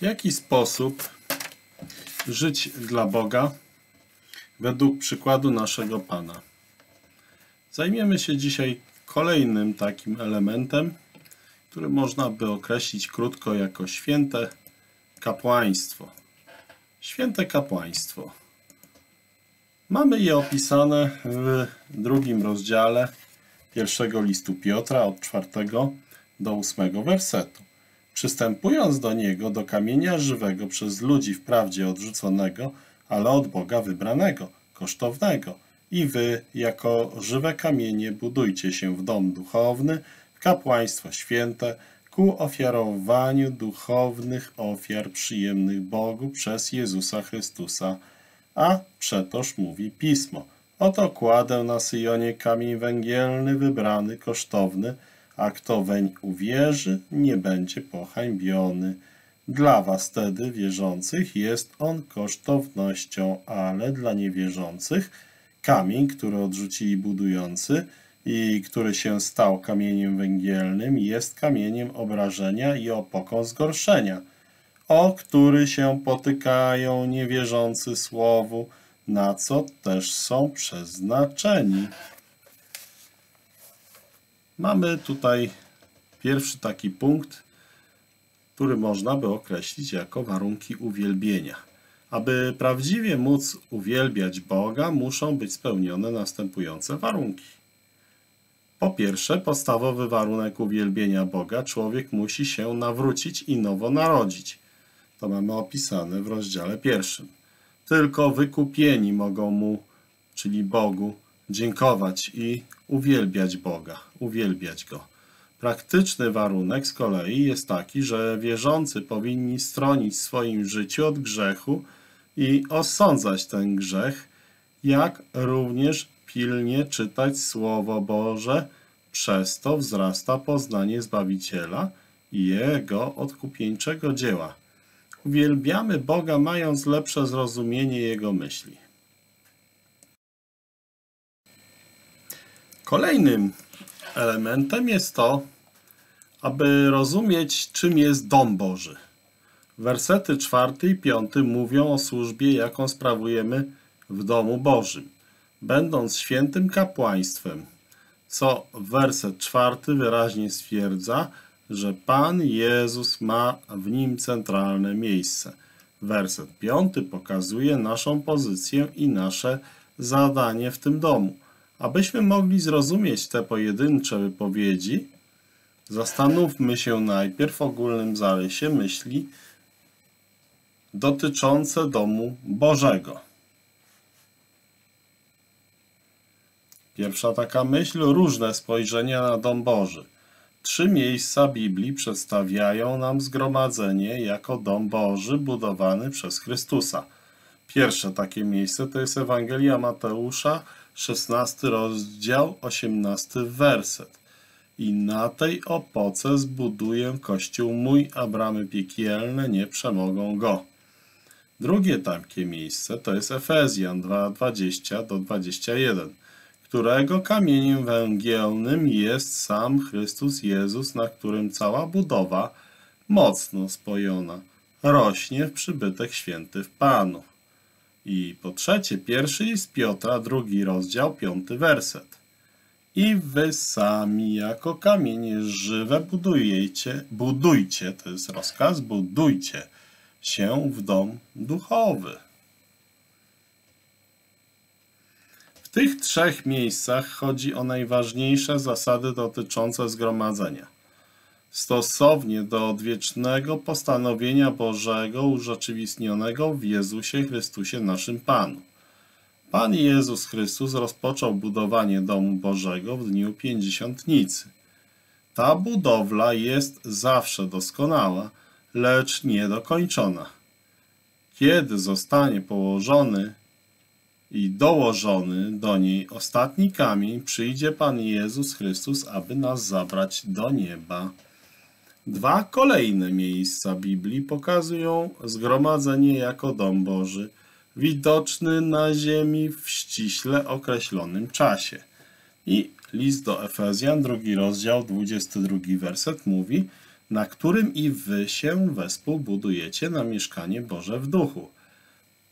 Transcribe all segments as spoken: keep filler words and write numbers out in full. W jaki sposób żyć dla Boga według przykładu naszego Pana? Zajmiemy się dzisiaj kolejnym takim elementem, który można by określić krótko jako święte kapłaństwo. Święte kapłaństwo. Mamy je opisane w drugim rozdziale pierwszego listu Piotra od czwartego do ósmego wersetu. Przystępując do niego, do kamienia żywego, przez ludzi wprawdzie odrzuconego, ale od Boga wybranego, kosztownego. I wy, jako żywe kamienie, budujcie się w dom duchowny, w kapłaństwo święte, ku ofiarowaniu duchownych ofiar przyjemnych Bogu przez Jezusa Chrystusa. A przetoż mówi Pismo, oto kładę na Syjonie kamień węgielny, wybrany, kosztowny, a kto weń uwierzy, nie będzie pohańbiony. Dla was tedy wierzących jest on kosztownością, ale dla niewierzących kamień, który odrzucili budujący i który się stał kamieniem węgielnym, jest kamieniem obrażenia i opoką zgorszenia, o który się potykają niewierzący słowu, na co też są przeznaczeni. Mamy tutaj pierwszy taki punkt, który można by określić jako warunki uwielbienia. Aby prawdziwie móc uwielbiać Boga, muszą być spełnione następujące warunki. Po pierwsze, podstawowy warunek uwielbienia Boga, człowiek musi się nawrócić i nowo narodzić. To mamy opisane w rozdziale pierwszym. Tylko wykupieni mogą mu, czyli Bogu, dziękować i uwielbiać Boga, uwielbiać Go. Praktyczny warunek z kolei jest taki, że wierzący powinni stronić w swoim życiu od grzechu i osądzać ten grzech, jak również pilnie czytać Słowo Boże. Przez to wzrasta poznanie Zbawiciela i Jego odkupieńczego dzieła. Uwielbiamy Boga, mając lepsze zrozumienie Jego myśli. Kolejnym elementem jest to, aby rozumieć, czym jest dom Boży. Wersety czwarty i piąty mówią o służbie, jaką sprawujemy w domu Bożym, będąc świętym kapłaństwem, co werset czwarty wyraźnie stwierdza, że Pan Jezus ma w nim centralne miejsce. Werset piąty pokazuje naszą pozycję i nasze zadanie w tym domu. Abyśmy mogli zrozumieć te pojedyncze wypowiedzi, zastanówmy się najpierw w ogólnym zarysie myśli dotyczące domu Bożego. Pierwsza taka myśl, różne spojrzenia na dom Boży. Trzy miejsca Biblii przedstawiają nam zgromadzenie jako dom Boży budowany przez Chrystusa. Pierwsze takie miejsce to jest Ewangelia Mateusza, szesnasty rozdział, osiemnasty werset. I na tej opoce zbuduję kościół mój, a bramy piekielne nie przemogą go. Drugie takie miejsce to jest Efezjan dwa, dwadzieścia do dwudziestu jeden, którego kamieniem węgielnym jest sam Chrystus Jezus, na którym cała budowa mocno spojona rośnie w przybytek święty w Panu. I po trzecie, pierwszy list Piotra, drugi rozdział, piąty werset. I wy sami jako kamienie żywe budujecie, budujcie, to jest rozkaz, budujcie się w dom duchowy. W tych trzech miejscach chodzi o najważniejsze zasady dotyczące zgromadzenia. Stosownie do odwiecznego postanowienia Bożego urzeczywistnionego w Jezusie Chrystusie naszym Panu. Pan Jezus Chrystus rozpoczął budowanie domu Bożego w dniu Pięćdziesiątnicy. Ta budowla jest zawsze doskonała, lecz niedokończona. Kiedy zostanie położony i dołożony do niej ostatni kamień, przyjdzie Pan Jezus Chrystus, aby nas zabrać do nieba. Dwa kolejne miejsca Biblii pokazują zgromadzenie jako dom Boży, widoczny na ziemi w ściśle określonym czasie. I list do Efezjan, drugi rozdział, dwudziesty drugi werset mówi, na którym i wy się wespół budujecie na mieszkanie Boże w duchu.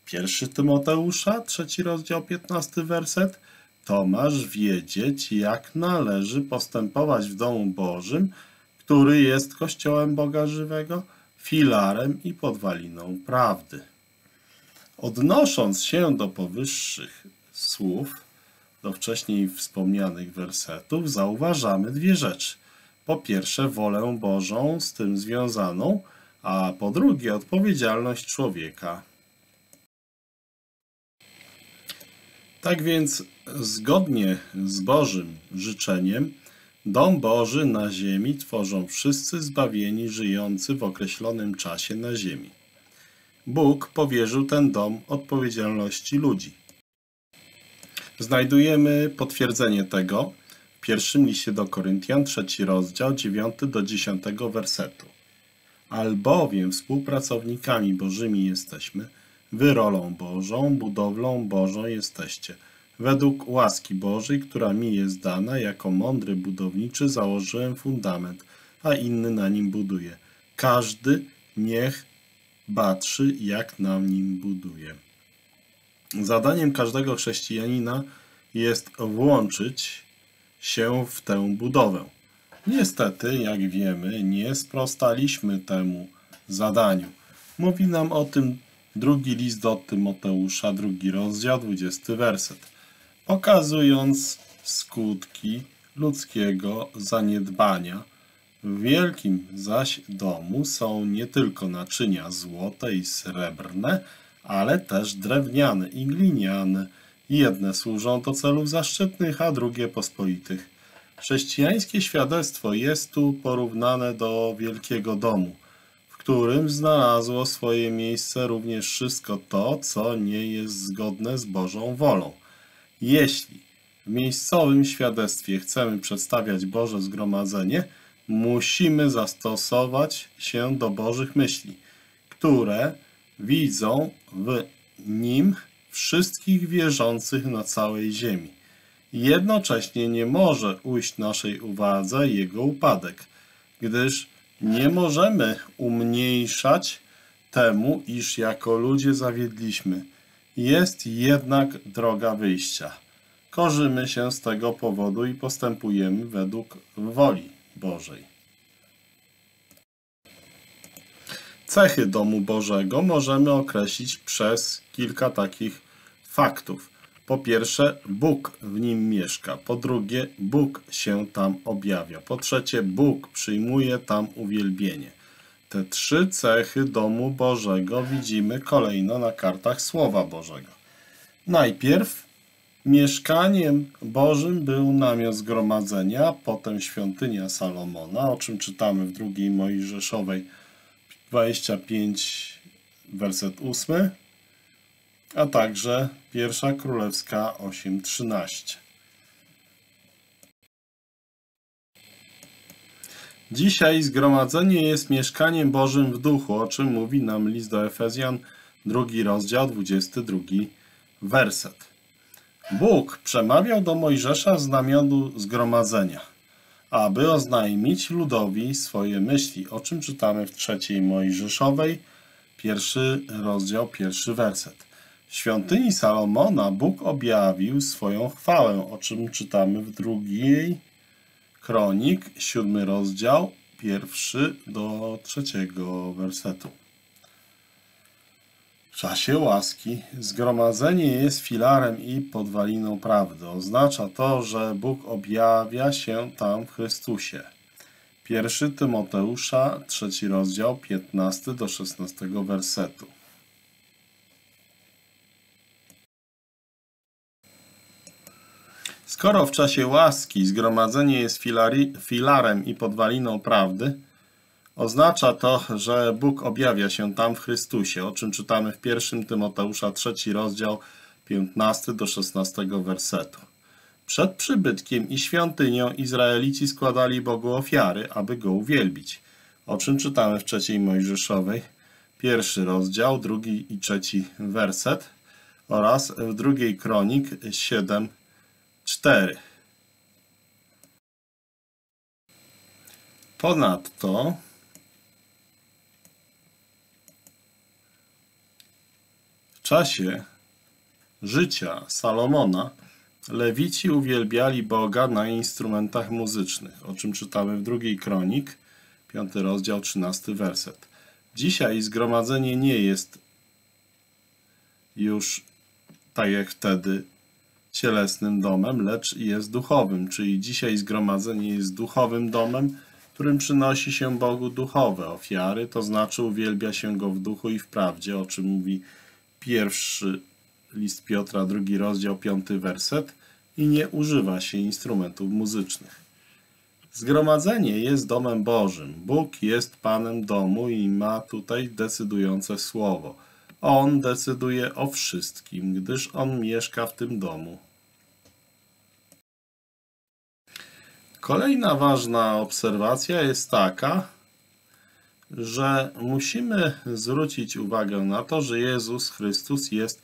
Pierwszy Tymoteusza, trzeci rozdział, piętnasty werset. To masz wiedzieć, jak należy postępować w domu Bożym, który jest Kościołem Boga żywego, filarem i podwaliną prawdy. Odnosząc się do powyższych słów, do wcześniej wspomnianych wersetów, zauważamy dwie rzeczy. Po pierwsze, wolę Bożą z tym związaną, a po drugie, odpowiedzialność człowieka. Tak więc, zgodnie z Bożym życzeniem, Dom Boży na ziemi tworzą wszyscy zbawieni żyjący w określonym czasie na ziemi. Bóg powierzył ten dom odpowiedzialności ludzi. Znajdujemy potwierdzenie tego w pierwszym liście do Koryntian, trzeci rozdział, dziewiąty do dziesiątego wersetu. Albowiem współpracownikami Bożymi jesteśmy, wy rolą Bożą, budowlą Bożą jesteście. Według łaski Bożej, która mi jest dana, jako mądry budowniczy założyłem fundament, a inny na nim buduje. Każdy niech patrzy, jak na nim buduje. Zadaniem każdego chrześcijanina jest włączyć się w tę budowę. Niestety, jak wiemy, nie sprostaliśmy temu zadaniu. Mówi nam o tym drugi list do Tymoteusza, drugi rozdział, dwudziesty werset, pokazując skutki ludzkiego zaniedbania. W wielkim zaś domu są nie tylko naczynia złote i srebrne, ale też drewniane i gliniane. Jedne służą do celów zaszczytnych, a drugie pospolitych. Chrześcijańskie świadectwo jest tu porównane do wielkiego domu, w którym znalazło swoje miejsce również wszystko to, co nie jest zgodne z Bożą wolą. Jeśli w miejscowym świadectwie chcemy przedstawiać Boże zgromadzenie, musimy zastosować się do Bożych myśli, które widzą w Nim wszystkich wierzących na całej ziemi. Jednocześnie nie może ujść naszej uwadze jego upadek, gdyż nie możemy umniejszać temu, iż jako ludzie zawiedliśmy. Jest jednak droga wyjścia. Korzymy się z tego powodu i postępujemy według woli Bożej. Cechy domu Bożego możemy określić przez kilka takich faktów. Po pierwsze, Bóg w nim mieszka. Po drugie, Bóg się tam objawia. Po trzecie, Bóg przyjmuje tam uwielbienie. Te trzy cechy domu Bożego widzimy kolejno na kartach Słowa Bożego. Najpierw mieszkaniem Bożym był namiot zgromadzenia, potem świątynia Salomona, o czym czytamy w drugiej Mojżeszowej dwudziesty piąty, werset ósmy, a także pierwsza Królewska osiem, trzynaście. Dzisiaj zgromadzenie jest mieszkaniem Bożym w duchu, o czym mówi nam list do Efezjan, drugi rozdział, dwudziesty drugi werset. Bóg przemawiał do Mojżesza z namiotu zgromadzenia, aby oznajmić ludowi swoje myśli, o czym czytamy w trzeciej Mojżeszowej, pierwszy rozdział, pierwszy werset. W świątyni Salomona Bóg objawił swoją chwałę, o czym czytamy w drugiej Kronik, siódmy rozdział, pierwszy do trzeciego wersetu. W czasie łaski zgromadzenie jest filarem i podwaliną prawdy. Oznacza to, że Bóg objawia się tam w Chrystusie. pierwszy Tymoteusza, trzeci rozdział, piętnasty do szesnastego wersetu. Skoro w czasie łaski zgromadzenie jest filari, filarem i podwaliną prawdy, oznacza to, że Bóg objawia się tam w Chrystusie, o czym czytamy w pierwszym Tymoteusza, trzeci rozdział, piętnasty do szesnastego wersetu. Przed przybytkiem i świątynią Izraelici składali Bogu ofiary, aby Go uwielbić, o czym czytamy w trzeciej Mojżeszowej, pierwszy rozdział, drugi i trzeci werset oraz w drugiej Kronik siedem, cztery. Ponadto czasie życia Salomona Lewici uwielbiali Boga na instrumentach muzycznych, o czym czytamy w drugiej Kronik, piąty rozdział, trzynasty werset. Dzisiaj zgromadzenie nie jest już, tak jak wtedy, cielesnym domem, lecz jest duchowym, czyli dzisiaj zgromadzenie jest duchowym domem, którym przynosi się Bogu duchowe ofiary, to znaczy uwielbia się Go w duchu i w prawdzie, o czym mówi pierwszy list Piotra, drugi rozdział, piąty werset, i nie używa się instrumentów muzycznych. Zgromadzenie jest domem Bożym. Bóg jest Panem domu i ma tutaj decydujące słowo. On decyduje o wszystkim, gdyż On mieszka w tym domu. Kolejna ważna obserwacja jest taka, że musimy zwrócić uwagę na to, że Jezus Chrystus jest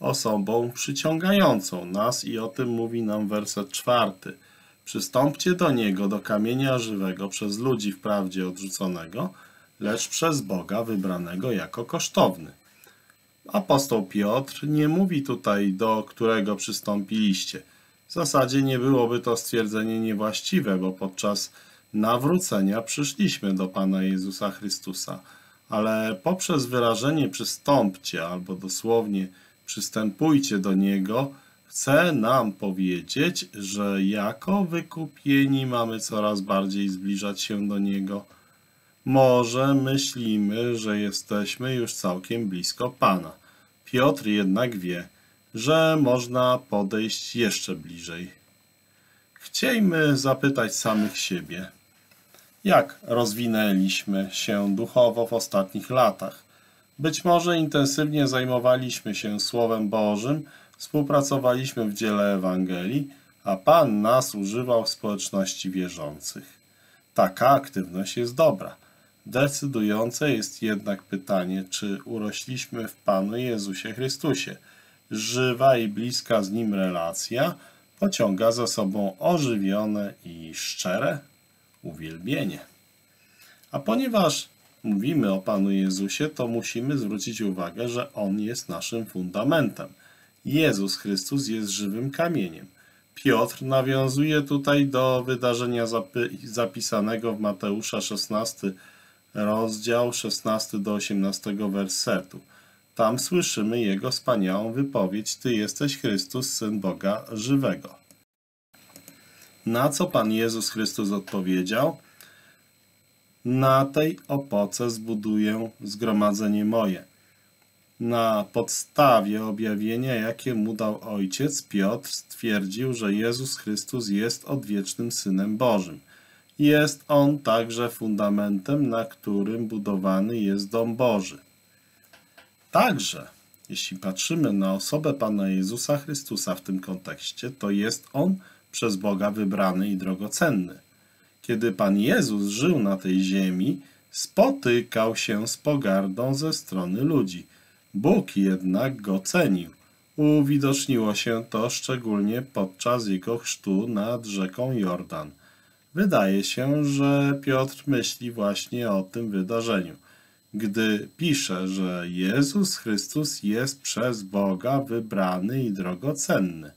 osobą przyciągającą nas i o tym mówi nam werset czwarty. Przystąpcie do Niego, do kamienia żywego, przez ludzi wprawdzie odrzuconego, lecz przez Boga wybranego jako kosztowny. Apostoł Piotr nie mówi tutaj, do którego przystąpiliście. W zasadzie nie byłoby to stwierdzenie niewłaściwe, bo podczas nawrócenia przyszliśmy do Pana Jezusa Chrystusa, ale poprzez wyrażenie przystąpcie, albo dosłownie przystępujcie do Niego, chce nam powiedzieć, że jako wykupieni mamy coraz bardziej zbliżać się do Niego. Może myślimy, że jesteśmy już całkiem blisko Pana. Piotr jednak wie, że można podejść jeszcze bliżej. Chciejmy zapytać samych siebie, jak rozwinęliśmy się duchowo w ostatnich latach. Być może intensywnie zajmowaliśmy się Słowem Bożym, współpracowaliśmy w dziele Ewangelii, a Pan nas używał w społeczności wierzących. Taka aktywność jest dobra. Decydujące jest jednak pytanie, czy urośliśmy w Panu Jezusie Chrystusie. Żywa i bliska z Nim relacja pociąga za sobą ożywione i szczere uwielbienie. A ponieważ mówimy o Panu Jezusie, to musimy zwrócić uwagę, że On jest naszym fundamentem. Jezus Chrystus jest żywym kamieniem. Piotr nawiązuje tutaj do wydarzenia zapisanego w Mateusza szesnasty rozdział, szesnasty do osiemnastego wersetu. Tam słyszymy jego wspaniałą wypowiedź: Ty jesteś Chrystus, Syn Boga żywego. Na co Pan Jezus Chrystus odpowiedział? Na tej opoce zbuduję zgromadzenie moje. Na podstawie objawienia, jakie mu dał Ojciec, Piotr stwierdził, że Jezus Chrystus jest odwiecznym Synem Bożym. Jest On także fundamentem, na którym budowany jest dom Boży. Także, jeśli patrzymy na osobę Pana Jezusa Chrystusa w tym kontekście, to jest On przez Boga wybrany i drogocenny. Kiedy Pan Jezus żył na tej ziemi, spotykał się z pogardą ze strony ludzi. Bóg jednak go cenił. Uwidoczniło się to szczególnie podczas Jego chrztu nad rzeką Jordan. Wydaje się, że Piotr myśli właśnie o tym wydarzeniu, gdy pisze, że Jezus Chrystus jest przez Boga wybrany i drogocenny.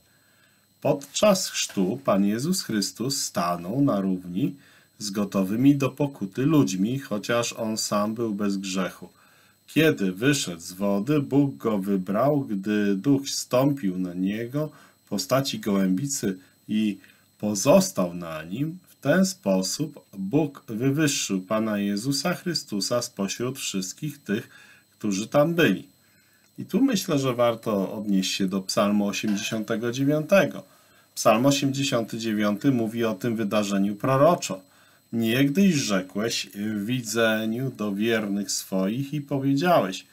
Podczas chrztu Pan Jezus Chrystus stanął na równi z gotowymi do pokuty ludźmi, chociaż On sam był bez grzechu. Kiedy wyszedł z wody, Bóg go wybrał, gdy Duch zstąpił na niego w postaci gołębicy i pozostał na nim. W ten sposób Bóg wywyższył Pana Jezusa Chrystusa spośród wszystkich tych, którzy tam byli. I tu myślę, że warto odnieść się do Psalmu osiemdziesiątego dziewiątego. Psalm osiemdziesiąty dziewiąty mówi o tym wydarzeniu proroczo. Niegdyś rzekłeś w widzeniu do wiernych swoich i powiedziałeś: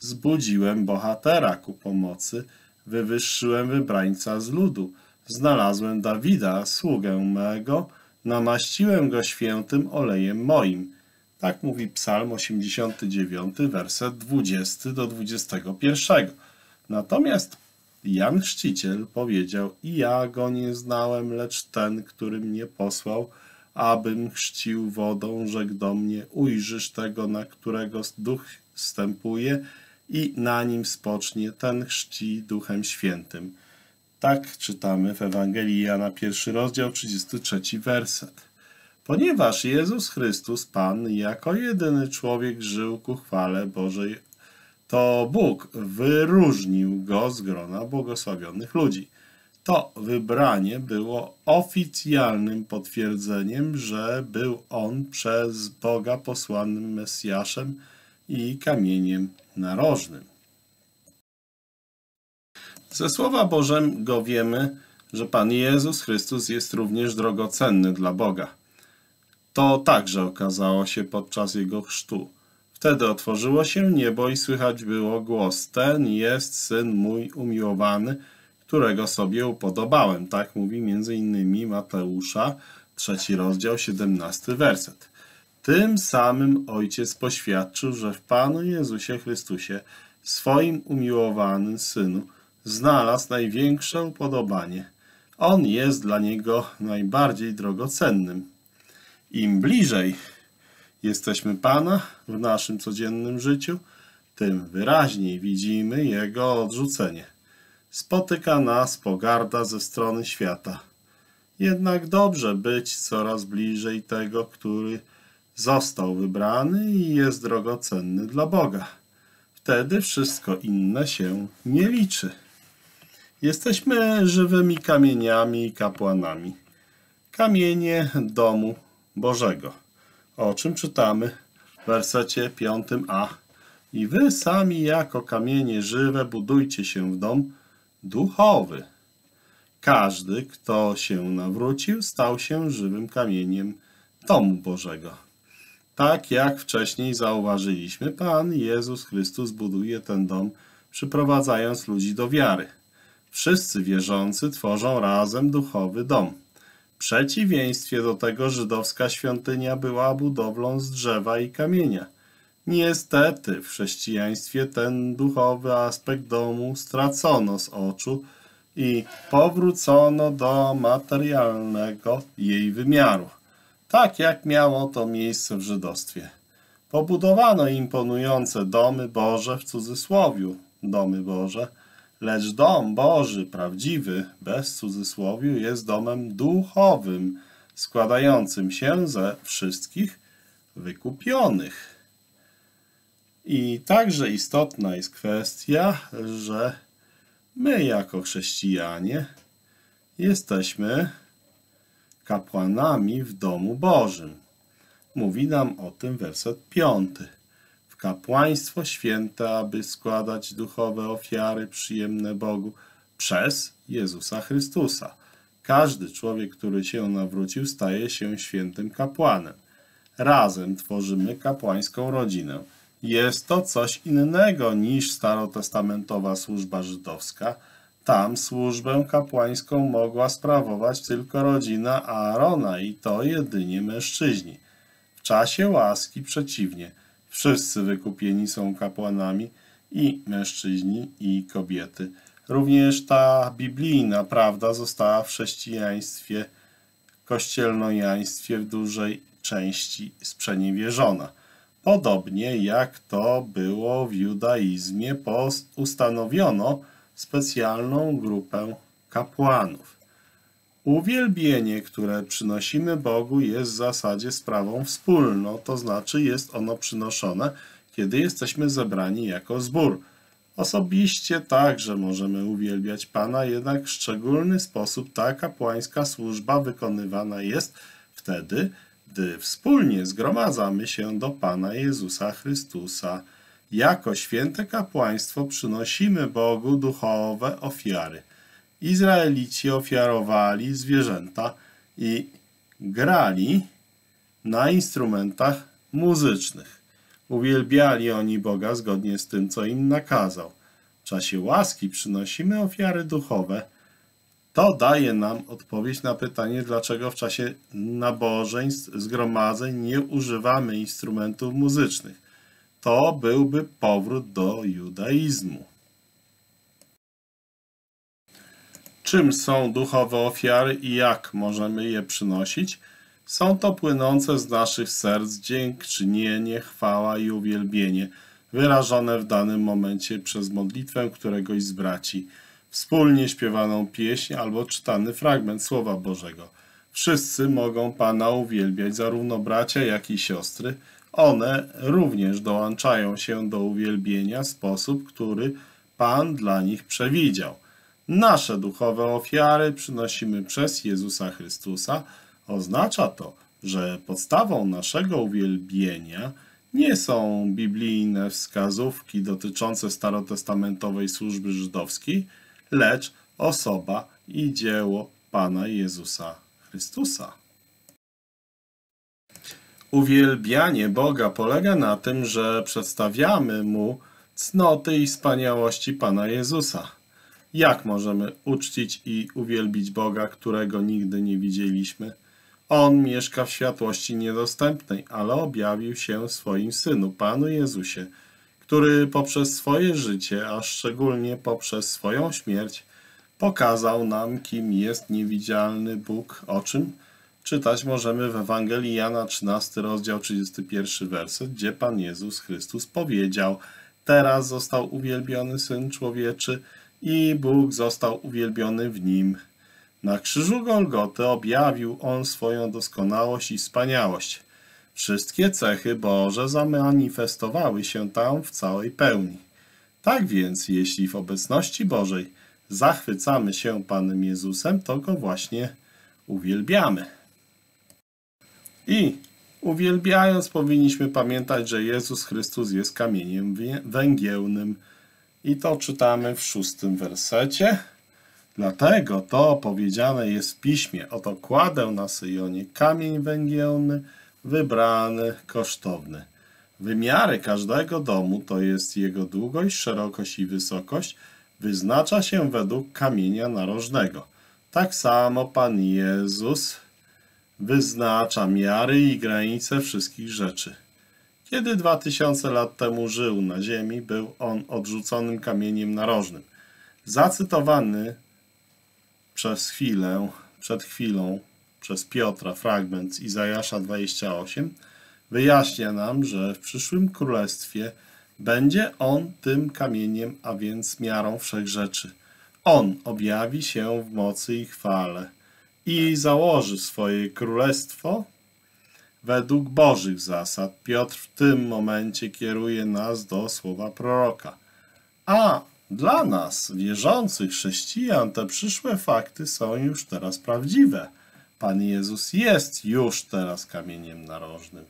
zbudziłem bohatera ku pomocy, wywyższyłem wybrańca z ludu, znalazłem Dawida, sługę mego, namaściłem go świętym olejem moim. Tak mówi Psalm osiemdziesiąty dziewiąty, werset dwudziesty do dwudziestego pierwszego. Natomiast Jan Chrzciciel powiedział: i ja go nie znałem, lecz ten, który mnie posłał, abym chrzcił wodą, rzekł do mnie: ujrzysz tego, na którego Duch wstępuje i na nim spocznie ten chrzci Duchem Świętym. Tak czytamy w Ewangelii Jana, pierwszy rozdział, trzydziesty trzeci werset. Ponieważ Jezus Chrystus, Pan, jako jedyny człowiek żył ku chwale Bożej, to Bóg wyróżnił go z grona błogosławionych ludzi. To wybranie było oficjalnym potwierdzeniem, że był on przez Boga posłanym Mesjaszem i kamieniem narożnym. Ze Słowa Bożego wiemy, że Pan Jezus Chrystus jest również drogocenny dla Boga. To także okazało się podczas Jego chrztu. Wtedy otworzyło się niebo i słychać było głos: ten jest Syn mój umiłowany, którego sobie upodobałem. Tak mówi między innymi Mateusza, trzeci rozdział, siedemnasty werset. Tym samym Ojciec poświadczył, że w Panu Jezusie Chrystusie, swoim umiłowanym Synu, znalazł największe upodobanie. On jest dla Niego najbardziej drogocennym. Im bliżej jesteśmy Pana w naszym codziennym życiu, tym wyraźniej widzimy Jego odrzucenie. Spotyka nas pogarda ze strony świata. Jednak dobrze być coraz bliżej tego, który został wybrany i jest drogocenny dla Boga. Wtedy wszystko inne się nie liczy. Jesteśmy żywymi kamieniami i kapłanami. Kamienie domu Bożego, o czym czytamy w wersecie piątym a. I wy sami jako kamienie żywe budujcie się w dom duchowy. Każdy, kto się nawrócił, stał się żywym kamieniem domu Bożego. Tak jak wcześniej zauważyliśmy, Pan Jezus Chrystus buduje ten dom, przyprowadzając ludzi do wiary. Wszyscy wierzący tworzą razem duchowy dom. W przeciwieństwie do tego żydowska świątynia była budowlą z drzewa i kamienia. Niestety w chrześcijaństwie ten duchowy aspekt domu stracono z oczu i powrócono do materialnego jej wymiaru, tak jak miało to miejsce w żydostwie. Pobudowano imponujące domy Boże, w cudzysłowiu domy Boże, lecz dom Boży, prawdziwy, bez cudzysłowiu, jest domem duchowym, składającym się ze wszystkich wykupionych. I także istotna jest kwestia, że my jako chrześcijanie jesteśmy kapłanami w domu Bożym. Mówi nam o tym werset piąty. W kapłaństwo święte, aby składać duchowe ofiary przyjemne Bogu przez Jezusa Chrystusa. Każdy człowiek, który się nawrócił, staje się świętym kapłanem. Razem tworzymy kapłańską rodzinę. Jest to coś innego niż starotestamentowa służba żydowska. Tam służbę kapłańską mogła sprawować tylko rodzina Aarona i to jedynie mężczyźni. W czasie łaski przeciwnie, wszyscy wykupieni są kapłanami, i mężczyźni, i kobiety. Również ta biblijna prawda została w chrześcijaństwie, kościelnojaństwie w dużej części sprzeniewierzona. Podobnie jak to było w judaizmie, ustanowiono specjalną grupę kapłanów. Uwielbienie, które przynosimy Bogu, jest w zasadzie sprawą wspólną, to znaczy jest ono przynoszone, kiedy jesteśmy zebrani jako zbór. Osobiście także możemy uwielbiać Pana, jednak w szczególny sposób ta kapłańska służba wykonywana jest wtedy, gdy wspólnie zgromadzamy się do Pana Jezusa Chrystusa. Jako święte kapłaństwo przynosimy Bogu duchowe ofiary. Izraelici ofiarowali zwierzęta i grali na instrumentach muzycznych. Uwielbiali oni Boga zgodnie z tym, co im nakazał. W czasie łaski przynosimy ofiary duchowe. To daje nam odpowiedź na pytanie, dlaczego w czasie nabożeństw, zgromadzeń nie używamy instrumentów muzycznych. To byłby powrót do judaizmu. Czym są duchowe ofiary i jak możemy je przynosić? Są to płynące z naszych serc dziękczynienie, chwała i uwielbienie wyrażone w danym momencie przez modlitwę któregoś z braci, wspólnie śpiewaną pieśń albo czytany fragment Słowa Bożego. Wszyscy mogą Pana uwielbiać, zarówno bracia, jak i siostry. One również dołączają się do uwielbienia w sposób, który Pan dla nich przewidział. Nasze duchowe ofiary przynosimy przez Jezusa Chrystusa. Oznacza to, że podstawą naszego uwielbienia nie są biblijne wskazówki dotyczące starotestamentowej służby żydowskiej, lecz osoba i dzieło Pana Jezusa Chrystusa. Uwielbianie Boga polega na tym, że przedstawiamy Mu cnoty i wspaniałości Pana Jezusa. Jak możemy uczcić i uwielbić Boga, którego nigdy nie widzieliśmy? On mieszka w światłości niedostępnej, ale objawił się w swoim Synu, Panu Jezusie, który poprzez swoje życie, a szczególnie poprzez swoją śmierć, pokazał nam, kim jest niewidzialny Bóg, o czym czytać możemy w Ewangelii Jana trzynastego, rozdział trzydziesty pierwszy, werset, gdzie Pan Jezus Chrystus powiedział: teraz został uwielbiony Syn Człowieczy i Bóg został uwielbiony w Nim. Na krzyżu Golgoty objawił On swoją doskonałość i wspaniałość. Wszystkie cechy Boże zamanifestowały się tam w całej pełni. Tak więc, jeśli w obecności Bożej zachwycamy się Panem Jezusem, to Go właśnie uwielbiamy. I uwielbiając, powinniśmy pamiętać, że Jezus Chrystus jest kamieniem węgielnym. I to czytamy w szóstym wersecie. Dlatego to powiedziane jest w Piśmie: oto kładę na Syjonie kamień węgielny, wybrany, kosztowny. Wymiary każdego domu, to jest jego długość, szerokość i wysokość, wyznacza się według kamienia narożnego. Tak samo Pan Jezus wyznacza miary i granice wszystkich rzeczy. Kiedy dwa tysiące lat temu żył na ziemi, był On odrzuconym kamieniem narożnym. Zacytowany przez chwilę, przed chwilą przez Piotra fragment z Izajasza dwudziestego ósmego wyjaśnia nam, że w przyszłym królestwie będzie On tym kamieniem, a więc miarą wszech rzeczy. On objawi się w mocy i chwale i założy swoje królestwo według Bożych zasad. Piotr w tym momencie kieruje nas do słowa proroka. A dla nas, wierzących chrześcijan, te przyszłe fakty są już teraz prawdziwe. Pan Jezus jest już teraz kamieniem narożnym.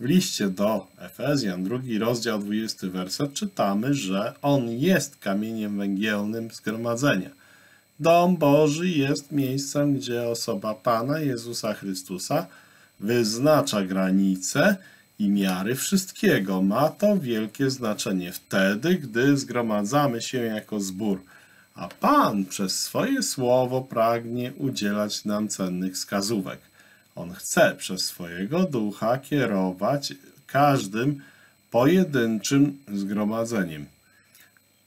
W liście do Efezjan, drugi rozdział, dwudziesty werset, czytamy, że On jest kamieniem węgielnym zgromadzenia. Dom Boży jest miejscem, gdzie osoba Pana Jezusa Chrystusa wyznacza granice i miary wszystkiego. Ma to wielkie znaczenie wtedy, gdy zgromadzamy się jako zbór, a Pan przez swoje słowo pragnie udzielać nam cennych wskazówek. On chce przez swojego ducha kierować każdym pojedynczym zgromadzeniem.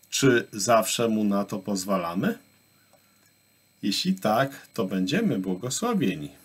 Czy zawsze Mu na to pozwalamy? Jeśli tak, to będziemy błogosławieni.